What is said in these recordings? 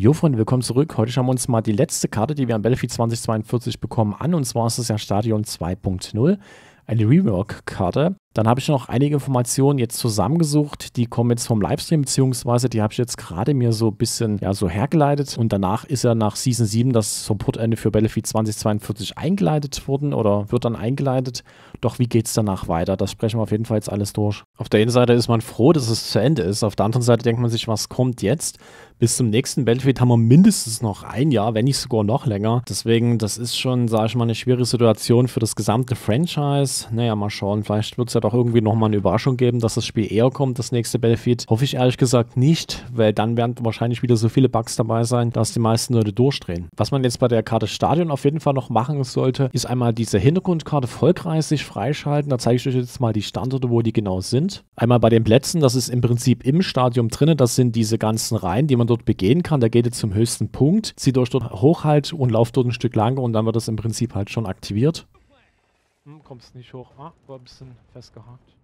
Jo Freunde, willkommen zurück. Heute schauen wir uns mal die letzte Karte, die wir an Battlefield 2042 bekommen, an. Und zwar ist es ja Stadion 2.0, eine Rework-Karte. Dann habe ich noch einige Informationen jetzt zusammengesucht. Die kommen jetzt vom Livestream, beziehungsweise die habe ich jetzt gerade mir so ein bisschen ja, so hergeleitet. Und danach ist ja nach Season 7 das Supportende für Battlefield 2042 eingeleitet worden oder wird dann eingeleitet. Doch wie geht es danach weiter? Das sprechen wir auf jeden Fall jetzt alles durch. Auf der einen Seite ist man froh, dass es zu Ende ist. Auf der anderen Seite denkt man sich, was kommt jetzt? Bis zum nächsten Battlefield haben wir mindestens noch ein Jahr, wenn nicht sogar noch länger. Deswegen, das ist schon, sage ich mal, eine schwierige Situation für das gesamte Franchise. Naja, mal schauen, vielleicht wird es ja doch irgendwie nochmal eine Überraschung geben, dass das Spiel eher kommt, das nächste Battlefield. Hoffe ich ehrlich gesagt nicht, weil dann werden wahrscheinlich wieder so viele Bugs dabei sein, dass die meisten Leute durchdrehen. Was man jetzt bei der Karte Stadion auf jeden Fall noch machen sollte, ist einmal diese Hintergrundkarte vollkreislich freischalten. Da zeige ich euch jetzt mal die Standorte, wo die genau sind. Einmal bei den Plätzen, das ist im Prinzip im Stadion drin, das sind diese ganzen Reihen, die man dort begehen kann. Da geht ihr zum höchsten Punkt, zieht euch dort hoch halt und lauft dort ein Stück lang und dann wird das im Prinzip halt schon aktiviert. Kommst nicht hoch. Ah, war ein bisschen festgehakt.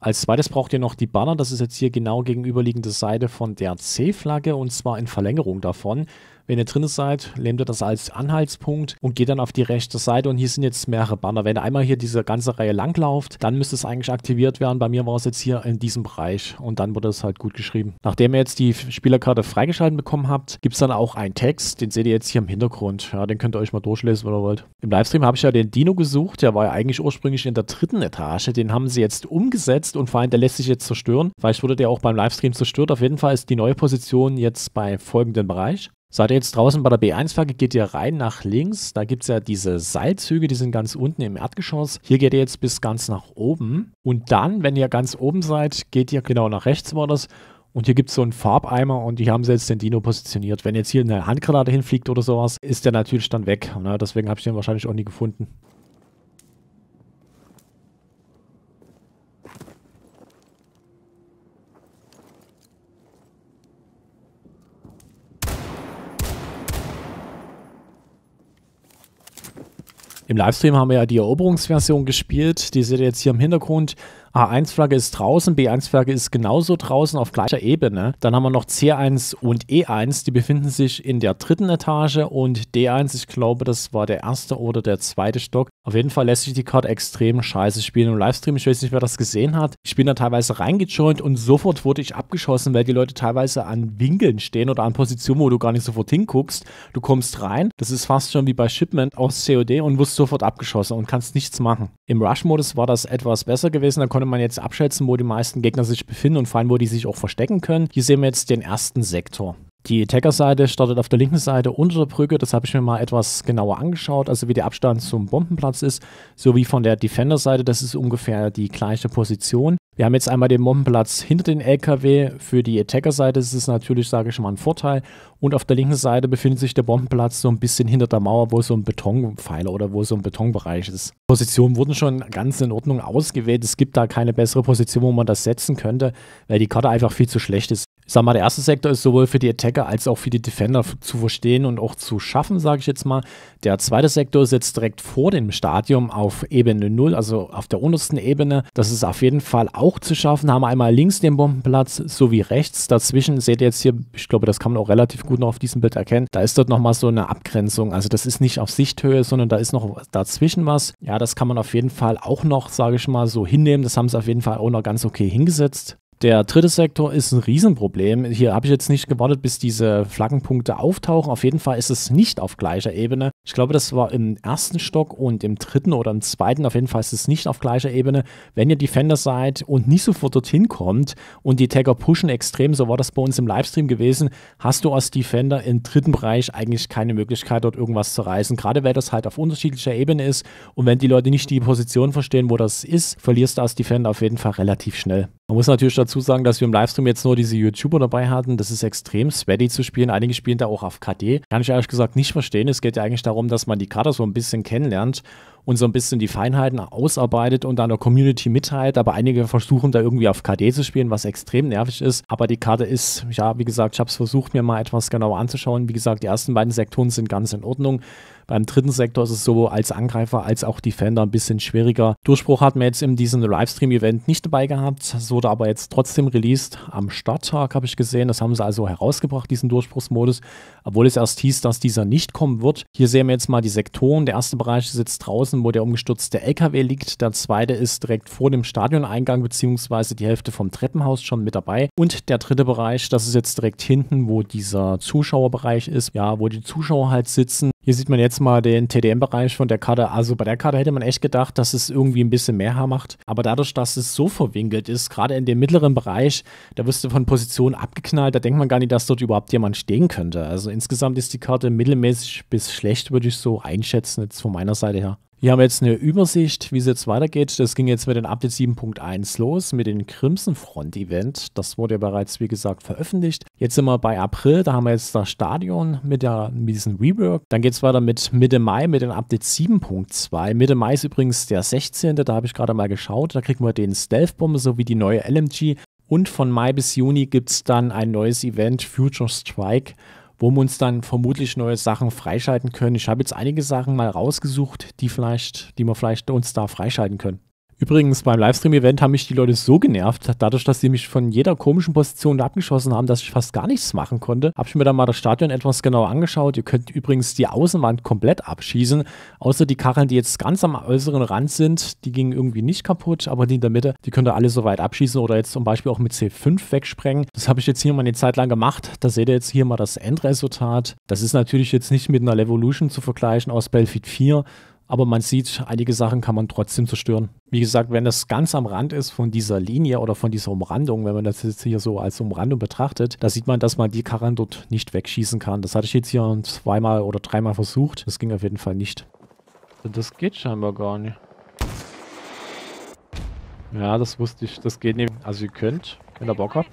Als zweites braucht ihr noch die Banner. Das ist jetzt hier genau gegenüberliegende Seite von der C-Flagge und zwar in Verlängerung davon. Wenn ihr drin seid, nehmt ihr das als Anhaltspunkt und geht dann auf die rechte Seite und hier sind jetzt mehrere Banner. Wenn ihr einmal hier diese ganze Reihe langlauft, dann müsste es eigentlich aktiviert werden. Bei mir war es jetzt hier in diesem Bereich und dann wurde es halt gut geschrieben. Nachdem ihr jetzt die Spielerkarte freigeschalten bekommen habt, gibt es dann auch einen Text, den seht ihr jetzt hier im Hintergrund. Ja, den könnt ihr euch mal durchlesen, wenn ihr wollt. Im Livestream habe ich ja den Dino gesucht, der war ja eigentlich ursprünglich in der dritten Etage. Den haben sie jetzt umgesetzt und vor allem der lässt sich jetzt zerstören. Vielleicht wurde der auch beim Livestream zerstört. Auf jeden Fall ist die neue Position jetzt bei folgendem Bereich. Seid ihr jetzt draußen bei der B1-Flagge, geht ihr rein nach links. Da gibt es ja diese Seilzüge, die sind ganz unten im Erdgeschoss. Hier geht ihr jetzt bis ganz nach oben. Und dann, wenn ihr ganz oben seid, geht ihr genau nach rechts war das. Und hier gibt es so einen Farbeimer und hier haben sie jetzt den Dino positioniert. Wenn jetzt hier eine Handgranate hinfliegt oder sowas, ist der natürlich dann weg. Na, deswegen habe ich den wahrscheinlich auch nie gefunden. Im Livestream haben wir ja die Eroberungsversion gespielt, die seht ihr jetzt hier im Hintergrund. A1-Flagge ist draußen, B1-Flagge ist genauso draußen auf gleicher Ebene. Dann haben wir noch C1 und E1, die befinden sich in der dritten Etage und D1, ich glaube, das war der erste oder der zweite Stock. Auf jeden Fall lässt sich die Karte extrem scheiße spielen im Livestream. Ich weiß nicht, wer das gesehen hat. Ich bin da teilweise reingejoint und sofort wurde ich abgeschossen, weil die Leute teilweise an Winkeln stehen oder an Positionen, wo du gar nicht sofort hinguckst. Du kommst rein, das ist fast schon wie bei Shipment aus COD und wirst sofort abgeschossen und kannst nichts machen. Im Rush-Modus war das etwas besser gewesen, da konnte man jetzt abschätzen, wo die meisten Gegner sich befinden und vor allem, wo die sich auch verstecken können. Hier sehen wir jetzt den ersten Sektor. Die Attacker-Seite startet auf der linken Seite unter der Brücke, das habe ich mir mal etwas genauer angeschaut, also wie der Abstand zum Bombenplatz ist, sowie von der Defender-Seite, das ist ungefähr die gleiche Position. Wir haben jetzt einmal den Bombenplatz hinter den LKW, für die Attacker-Seite ist es natürlich, sage ich mal, ein Vorteil und auf der linken Seite befindet sich der Bombenplatz so ein bisschen hinter der Mauer, wo so ein Betonpfeiler oder wo so ein Betonbereich ist. Positionen wurden schon ganz in Ordnung ausgewählt, es gibt da keine bessere Position, wo man das setzen könnte, weil die Karte einfach viel zu schlecht ist. Ich sag mal, der erste Sektor ist sowohl für die Attacker als auch für die Defender zu verstehen und auch zu schaffen, sage ich jetzt mal. Der zweite Sektor ist jetzt direkt vor dem Stadion auf Ebene 0, also auf der untersten Ebene. Das ist auf jeden Fall auch zu schaffen. Haben wir einmal links den Bombenplatz sowie rechts. Dazwischen seht ihr jetzt hier, ich glaube, das kann man auch relativ gut noch auf diesem Bild erkennen. Da ist dort nochmal so eine Abgrenzung. Also das ist nicht auf Sichthöhe, sondern da ist noch dazwischen was. Ja, das kann man auf jeden Fall auch noch, sage ich mal, so hinnehmen. Das haben sie auf jeden Fall auch noch ganz okay hingesetzt. Der dritte Sektor ist ein Riesenproblem. Hier habe ich jetzt nicht gewartet, bis diese Flaggenpunkte auftauchen. Auf jeden Fall ist es nicht auf gleicher Ebene. Ich glaube, das war im ersten Stock und im dritten oder im zweiten. Auf jeden Fall ist es nicht auf gleicher Ebene. Wenn ihr Defender seid und nicht sofort dorthin kommt und die Tagger pushen extrem, so war das bei uns im Livestream gewesen, hast du als Defender im dritten Bereich eigentlich keine Möglichkeit, dort irgendwas zu reißen. Gerade weil das halt auf unterschiedlicher Ebene ist und wenn die Leute nicht die Position verstehen, wo das ist, verlierst du als Defender auf jeden Fall relativ schnell. Man muss natürlich dazu sagen, dass wir im Livestream jetzt nur diese YouTuber dabei hatten. Das ist extrem sweaty zu spielen. Einige spielen da auch auf KD. Kann ich ehrlich gesagt nicht verstehen. Es geht ja eigentlich darum, dass man die Karte so ein bisschen kennenlernt und so ein bisschen die Feinheiten ausarbeitet und an der Community mitteilt. Aber einige versuchen da irgendwie auf KD zu spielen, was extrem nervig ist. Aber die Karte ist, ja, wie gesagt, ich habe es versucht, mir mal etwas genauer anzuschauen. Wie gesagt, die ersten beiden Sektoren sind ganz in Ordnung. Beim dritten Sektor ist es so, als Angreifer als auch Defender ein bisschen schwieriger. Durchbruch hatten wir jetzt in diesem Livestream-Event nicht dabei gehabt. Es wurde aber jetzt trotzdem released am Starttag, habe ich gesehen. Das haben sie also herausgebracht, diesen Durchbruchsmodus, obwohl es erst hieß, dass dieser nicht kommen wird. Hier sehen wir jetzt mal die Sektoren. Der erste Bereich ist jetzt draußen, wo der umgestürzte LKW liegt. Der zweite ist direkt vor dem Stadioneingang bzw. die Hälfte vom Treppenhaus schon mit dabei. Und der dritte Bereich, das ist jetzt direkt hinten, wo dieser Zuschauerbereich ist, ja, wo die Zuschauer halt sitzen. Hier sieht man jetzt mal den TDM-Bereich von der Karte. Also bei der Karte hätte man echt gedacht, dass es irgendwie ein bisschen mehr macht. Aber dadurch, dass es so verwinkelt ist, gerade in dem mittleren Bereich, da wirst du von Positionen abgeknallt. Da denkt man gar nicht, dass dort überhaupt jemand stehen könnte. Also insgesamt ist die Karte mittelmäßig bis schlecht, würde ich so einschätzen, jetzt von meiner Seite her. Hier haben wir jetzt eine Übersicht, wie es jetzt weitergeht. Das ging jetzt mit den Update 7.1 los, mit dem Crimson Front Event. Das wurde ja bereits, wie gesagt, veröffentlicht. Jetzt sind wir bei April, da haben wir jetzt das Stadion mit diesem Rework. Dann geht es weiter mit Mitte Mai, mit den Update 7.2. Mitte Mai ist übrigens der 16. Da habe ich gerade mal geschaut. Da kriegen wir den Stealth-Bomber sowie die neue LMG. Und von Mai bis Juni gibt es dann ein neues Event, Future Strike, wo wir uns dann vermutlich neue Sachen freischalten können. Ich habe jetzt einige Sachen mal rausgesucht, die wir vielleicht uns da freischalten können. Übrigens, beim Livestream-Event haben mich die Leute so genervt, dadurch, dass sie mich von jeder komischen Position abgeschossen haben, dass ich fast gar nichts machen konnte. Habe ich mir dann mal das Stadion etwas genauer angeschaut. Ihr könnt übrigens die Außenwand komplett abschießen, außer die Kacheln, die jetzt ganz am äußeren Rand sind. Die gingen irgendwie nicht kaputt, aber die in der Mitte, die könnt ihr alle so weit abschießen oder jetzt zum Beispiel auch mit C5 wegsprengen. Das habe ich jetzt hier mal eine Zeit lang gemacht. Da seht ihr jetzt hier mal das Endresultat. Das ist natürlich jetzt nicht mit einer Levolution zu vergleichen aus Battlefield 4, aber man sieht, einige Sachen kann man trotzdem zerstören. Wie gesagt, wenn das ganz am Rand ist von dieser Linie oder von dieser Umrandung, wenn man das jetzt hier so als Umrandung betrachtet, da sieht man, dass man die Karren dort nicht wegschießen kann. Das hatte ich jetzt hier zweimal oder dreimal versucht. Das ging auf jeden Fall nicht. Das geht scheinbar gar nicht. Ja, das wusste ich. Das geht nicht. Also ihr könnt, wenn ihr Bock habt,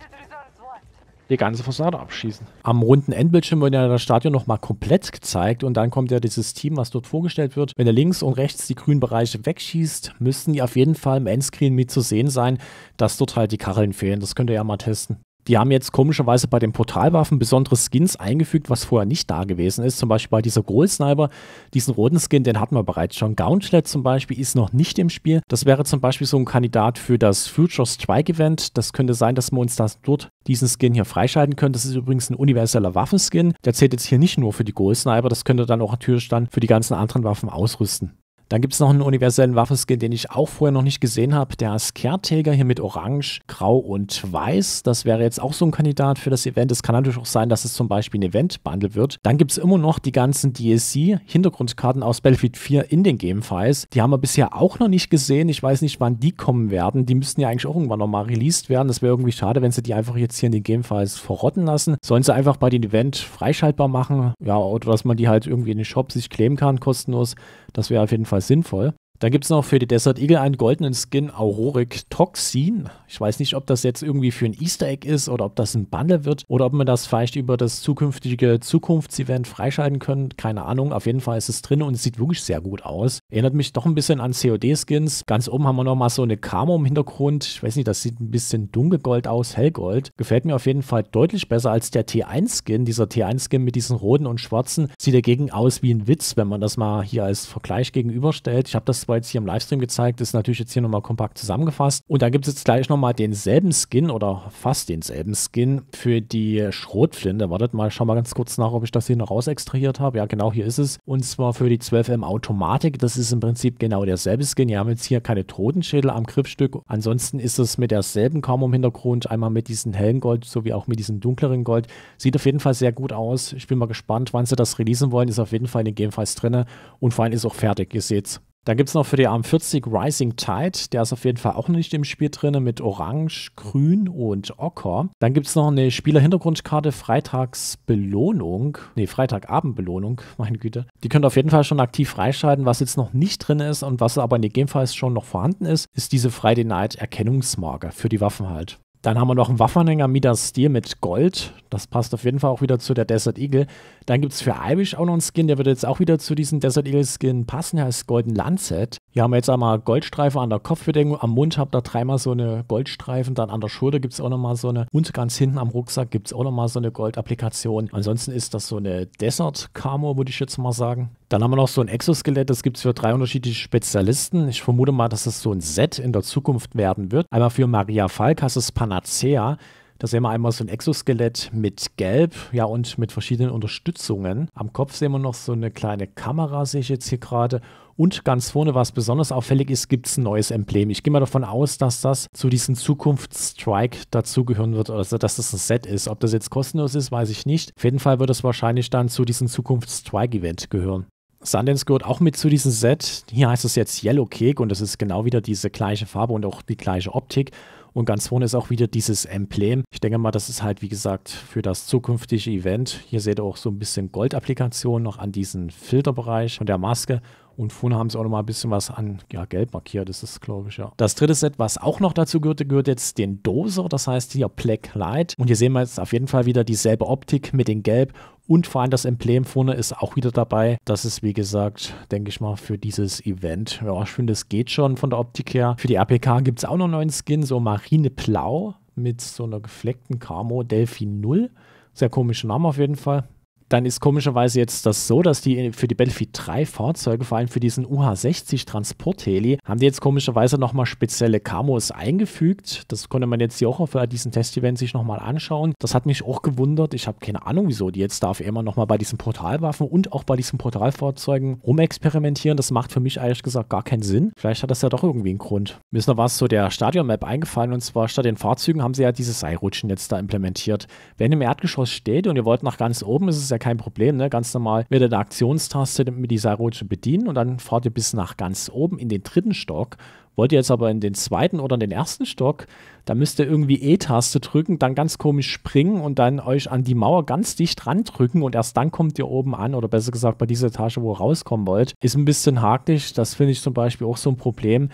die ganze Fassade abschießen. Am runden Endbildschirm wird ja das Stadion nochmal komplett gezeigt und dann kommt ja dieses Team, was dort vorgestellt wird. Wenn er links und rechts die grünen Bereiche wegschießt, müssten die auf jeden Fall im Endscreen mit zu sehen sein, dass dort halt die Kacheln fehlen. Das könnt ihr ja mal testen. Die haben jetzt komischerweise bei den Portalwaffen besondere Skins eingefügt, was vorher nicht da gewesen ist. Zum Beispiel bei dieser Goal Sniper, diesen roten Skin, den hatten wir bereits schon. Gauntlet zum Beispiel ist noch nicht im Spiel. Das wäre zum Beispiel so ein Kandidat für das Future Strike Event. Das könnte sein, dass wir uns das dort diesen Skin hier freischalten können. Das ist übrigens ein universeller Waffenskin. Der zählt jetzt hier nicht nur für die Goal Sniper, das könnt ihr dann auch natürlich dann für die ganzen anderen Waffen ausrüsten. Dann gibt es noch einen universellen Waffenskin, den ich auch vorher noch nicht gesehen habe. Der ist Caretaker hier mit Orange, Grau und Weiß. Das wäre jetzt auch so ein Kandidat für das Event. Es kann natürlich auch sein, dass es zum Beispiel ein Event-Bundle wird. Dann gibt es immer noch die ganzen DLC-Hintergrundkarten aus Battlefield 4 in den Gamefiles. Die haben wir bisher auch noch nicht gesehen. Ich weiß nicht, wann die kommen werden. Die müssten ja eigentlich auch irgendwann nochmal released werden. Das wäre irgendwie schade, wenn sie die einfach jetzt hier in den Gamefiles verrotten lassen. Sollen sie einfach bei dem Event freischaltbar machen. Ja, oder dass man die halt irgendwie in den Shop sich claimen kann, kostenlos. Das wäre auf jeden Fall sinnvoll. Dann gibt es noch für die Desert Eagle einen goldenen Skin, Auroric Toxin. Ich weiß nicht, ob das jetzt irgendwie für ein Easter Egg ist oder ob das ein Bundle wird oder ob man das vielleicht über das zukünftige Zukunftsevent freischalten können. Keine Ahnung, auf jeden Fall ist es drin und es sieht wirklich sehr gut aus. Erinnert mich doch ein bisschen an COD-Skins. Ganz oben haben wir nochmal so eine Kamo im Hintergrund. Ich weiß nicht, das sieht ein bisschen dunkelgold aus, hellgold. Gefällt mir auf jeden Fall deutlich besser als der T1-Skin. Dieser T1-Skin mit diesen roten und schwarzen sieht dagegen aus wie ein Witz, wenn man das mal hier als Vergleich gegenüberstellt. Ich habe das jetzt hier im Livestream gezeigt, ist natürlich jetzt hier nochmal kompakt zusammengefasst. Und dann gibt es jetzt gleich nochmal denselben Skin oder fast denselben Skin für die Schrotflinte. Wartet mal, schau mal ganz kurz nach, ob ich das hier noch raus extrahiert habe. Ja, genau, hier ist es. Und zwar für die 12M Automatik. Das ist im Prinzip genau derselbe Skin. Wir haben jetzt hier keine Totenschädel am Griffstück. Ansonsten ist es mit derselben Kamo im Hintergrund. Einmal mit diesem hellen Gold sowie auch mit diesem dunkleren Gold. Sieht auf jeden Fall sehr gut aus. Ich bin mal gespannt, wann sie das releasen wollen. Ist auf jeden Fall in den Gamefiles drin. Und vor allem ist auch fertig. Ihr seht's. Dann gibt es noch für die AM40 Rising Tide, der ist auf jeden Fall auch nicht im Spiel drin, mit Orange, Grün und Ocker. Dann gibt es noch eine Spieler-Hintergrundkarte, Freitagsbelohnung, nee, Freitagabendbelohnung, meine Güte. Die könnt ihr auf jeden Fall schon aktiv freischalten. Was jetzt noch nicht drin ist und was aber in den Gamefiles schon noch vorhanden ist, ist diese Friday Night Erkennungsmarke für die Waffen halt. Dann haben wir noch einen Waffenhänger Midas Steel mit Gold. Das passt auf jeden Fall auch wieder zu der Desert Eagle. Dann gibt es für Irish auch noch einen Skin, der wird jetzt auch wieder zu diesem Desert Eagle Skin passen. Der heißt Golden Lancet. Hier haben wir jetzt einmal Goldstreifen an der Kopfbedeckung, am Mund habt ihr dreimal so eine Goldstreifen, dann an der Schulter gibt es auch nochmal so eine und ganz hinten am Rucksack gibt es auch nochmal so eine Goldapplikation. Ansonsten ist das so eine Desert Armor, würde ich jetzt mal sagen. Dann haben wir noch so ein Exoskelett, das gibt es für 3 unterschiedliche Spezialisten. Ich vermute mal, dass es so ein Set in der Zukunft werden wird. Einmal für Maria Falk hast du das Panacea. Da sehen wir einmal so ein Exoskelett mit Gelb, ja, und mit verschiedenen Unterstützungen. Am Kopf sehen wir noch so eine kleine Kamera, sehe ich jetzt hier gerade. Und ganz vorne, was besonders auffällig ist, gibt es ein neues Emblem. Ich gehe mal davon aus, dass das zu diesem Zukunftsstrike dazugehören wird, also dass das ein Set ist. Ob das jetzt kostenlos ist, weiß ich nicht. Auf jeden Fall wird es wahrscheinlich dann zu diesem Zukunftsstrike-Event gehören. Sundance gehört auch mit zu diesem Set. Hier heißt es jetzt Yellow Cake und das ist genau wieder diese gleiche Farbe und auch die gleiche Optik. Und ganz vorne ist auch wieder dieses Emblem. Ich denke mal, das ist halt, wie gesagt, für das zukünftige Event. Hier seht ihr auch so ein bisschen Goldapplikation noch an diesem Filterbereich von der Maske. Und vorne haben sie auch noch mal ein bisschen was an, ja, gelb markiert, das ist, glaube ich, ja. Das dritte Set, was auch noch dazu gehört, jetzt den Doser, das heißt hier Black Light. Und hier sehen wir jetzt auf jeden Fall wieder dieselbe Optik mit dem Gelb. Und vor allem das Emblem vorne ist auch wieder dabei. Das ist, wie gesagt, denke ich mal, für dieses Event. Ja, ich finde, es geht schon von der Optik her. Für die RPK gibt es auch noch einen neuen Skin, so Marineblau mit so einer gefleckten Camo Delphi 0. Sehr komischer Name auf jeden Fall. Dann ist komischerweise jetzt das so, dass die für die Battlefield 3 Fahrzeuge, vor allem für diesen UH-60 Transportheli, haben die jetzt komischerweise nochmal spezielle Camos eingefügt. Das konnte man jetzt hier auch auf diesem Test-Event sich nochmal anschauen. Das hat mich auch gewundert. Ich habe keine Ahnung, wieso die jetzt dafür immer nochmal bei diesen Portalwaffen und auch bei diesen Portalfahrzeugen rumexperimentieren. Das macht für mich ehrlich gesagt gar keinen Sinn. Vielleicht hat das ja doch irgendwie einen Grund. Mir ist noch was zu der Stadion-Map eingefallen, und zwar statt den Fahrzeugen haben sie ja diese Seilrutschen jetzt da implementiert. Wenn ihr im Erdgeschoss steht und ihr wollt nach ganz oben, ist es ja kein Problem, ne? Ganz normal mit der Aktionstaste mit dieser Seilrutsche bedienen und dann fahrt ihr bis nach ganz oben in den 3. Stock. Wollt ihr jetzt aber in den 2. oder in den 1. Stock, da müsst ihr irgendwie E-Taste drücken, dann ganz komisch springen und dann euch an die Mauer ganz dicht ran drücken und erst dann kommt ihr oben an, oder besser gesagt bei dieser Etage, wo ihr rauskommen wollt. Ist ein bisschen hakelig, das finde ich zum Beispiel auch so ein Problem.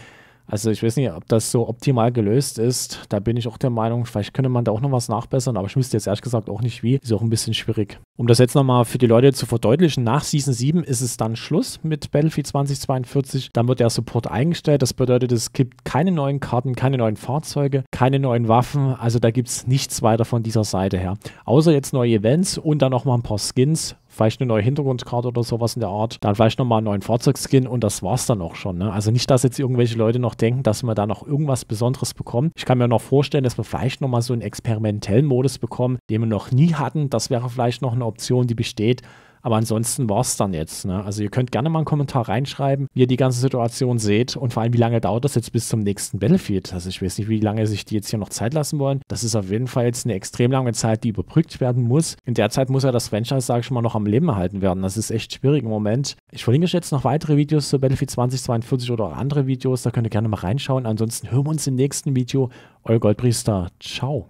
Also ich weiß nicht, ob das so optimal gelöst ist. Da bin ich auch der Meinung, vielleicht könnte man da auch noch was nachbessern, aber ich wüsste jetzt ehrlich gesagt auch nicht wie. Ist auch ein bisschen schwierig. Um das jetzt nochmal für die Leute zu verdeutlichen, nach Season 7 ist es dann Schluss mit Battlefield 2042. Dann wird der Support eingestellt. Das bedeutet, es gibt keine neuen Karten, keine neuen Fahrzeuge, keine neuen Waffen. Also da gibt es nichts weiter von dieser Seite her. Außer jetzt neue Events und dann nochmal ein paar Skins. Vielleicht eine neue Hintergrundkarte oder sowas in der Art. Dann vielleicht nochmal einen neuen Fahrzeugskin und das war's dann auch schon. Ne? Also nicht, dass jetzt irgendwelche Leute noch denken, dass wir da noch irgendwas Besonderes bekommen. Ich kann mir noch vorstellen, dass wir vielleicht nochmal so einen experimentellen Modus bekommen, den wir noch nie hatten. Das wäre vielleicht noch eine Option, die besteht. Aber ansonsten war's dann jetzt. Ne? Also ihr könnt gerne mal einen Kommentar reinschreiben, wie ihr die ganze Situation seht und vor allem, wie lange dauert das jetzt bis zum nächsten Battlefield. Also ich weiß nicht, wie lange sich die jetzt hier noch Zeit lassen wollen. Das ist auf jeden Fall jetzt eine extrem lange Zeit, die überbrückt werden muss. In der Zeit muss ja das Franchise, sage ich mal, noch am Leben erhalten werden. Das ist echt schwierig im Moment. Ich verlinke euch jetzt noch weitere Videos zu Battlefield 2042 oder auch andere Videos. Da könnt ihr gerne mal reinschauen. Ansonsten hören wir uns im nächsten Video. Euer Goldpriester. Ciao.